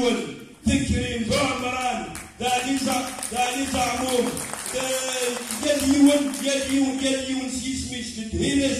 يون ذكرين غامران داليزا عموم يليون سيسميس تدهينس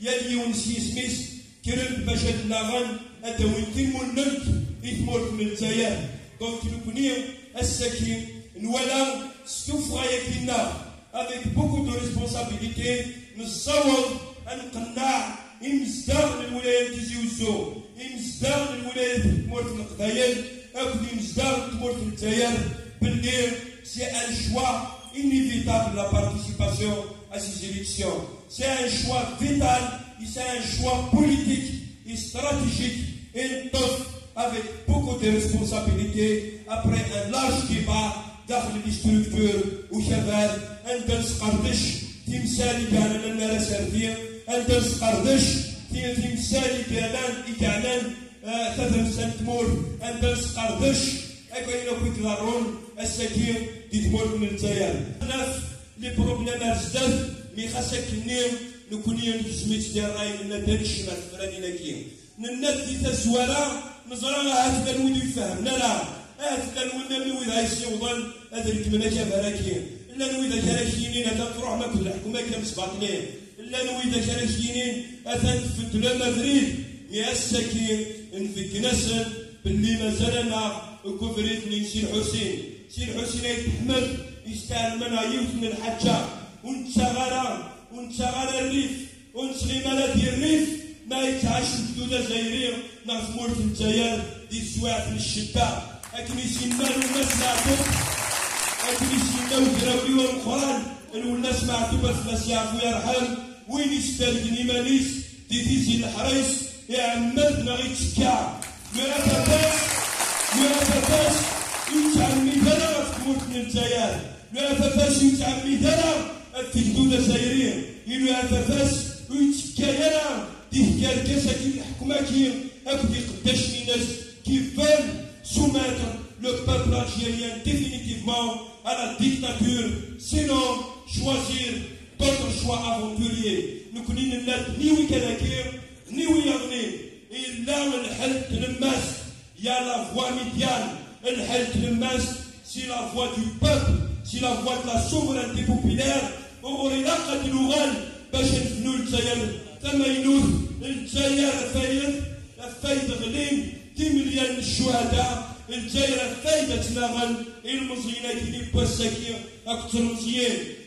يليون سيسميس كرن باشد ناغن أتوينتين من نلت إثمورت من زيار قوت لكنيم السكين نولا ستفغى يكينا. Avec beaucoup de responsabilités, nous savons un canard, il nous donne le moulin qui se joue, il nous donne le moulin mort de Kdaïel, il nous donne le mort de Kdaïel, venir, c'est un choix inévitable la participation à ces élections. C'est un choix vital, c'est un choix politique et stratégique, et donc avec beaucoup de responsabilités, après un large débat. داخل الاستركتور وشباب اندلس قردش تمثالي كعلان النار سردية اندلس قردش تمثالي كعلان إكعلان تذهب سنتمور اندلس قردش أكوين أكوين كلارون السكير دي تمور من التيار نف لبروبلمات زدف ميخاسك النيم نكوني نجسميت ديراي من ندلش مغفراني لكي ننف دي تسوارا نظرانا هاتفا نولي فهمنا لا أهلا ولا نوي ذا يسيوضن أذلك من أجاب هلاكين إلا نوي ذا كلاكينين أذلك روح ما كل حكومة كلا مسباطنين إلا نوي ذا كلاكينين أذلك في الدولة مدريد يأسكين إنفك نسل باللي ما زالنا وكفرتني سير حسين يتحمل يستاهل منا يوثن الحجة ونتغارى الريف ونسغي مالاتي الريف ما يتعاش الجدودة زيرين نغفمور في التيار دي سواع في الشباب أكنيسينا ونسمعتوب أكنيسينا وجراوي والقرآن ونسمعتوب بس يعفو يرحم وين يستلجني ماليس تيزي الحريس يعمدنا غير تشكاع لو أففاس يتعمي ذنا تموت من الجيال لو أففاس يتعمي ذنا التجدود الجزائريين لو أففاس ويتكاينا تهكا الكاسة كي الحكومة أكدي قداشني ناس كيفان soumettre le peuple algérien définitivement à la dictature, sinon choisir d'autres choix aventuriers. Nous connaissons ni où Kanakir, ni où Yarné. Et là où il y a la voie médiane, c'est la voie du peuple, c'est la voie de la souveraineté populaire. On aurait là qu'à dire l'oral, Bachet Noul Tsayer, Tamaïnouf, El Tsayer, la faille de l'île, 10 مليون الشهداء الجايرة فايدة تناغل المصريين كيلي بوساكير أكثر مزيان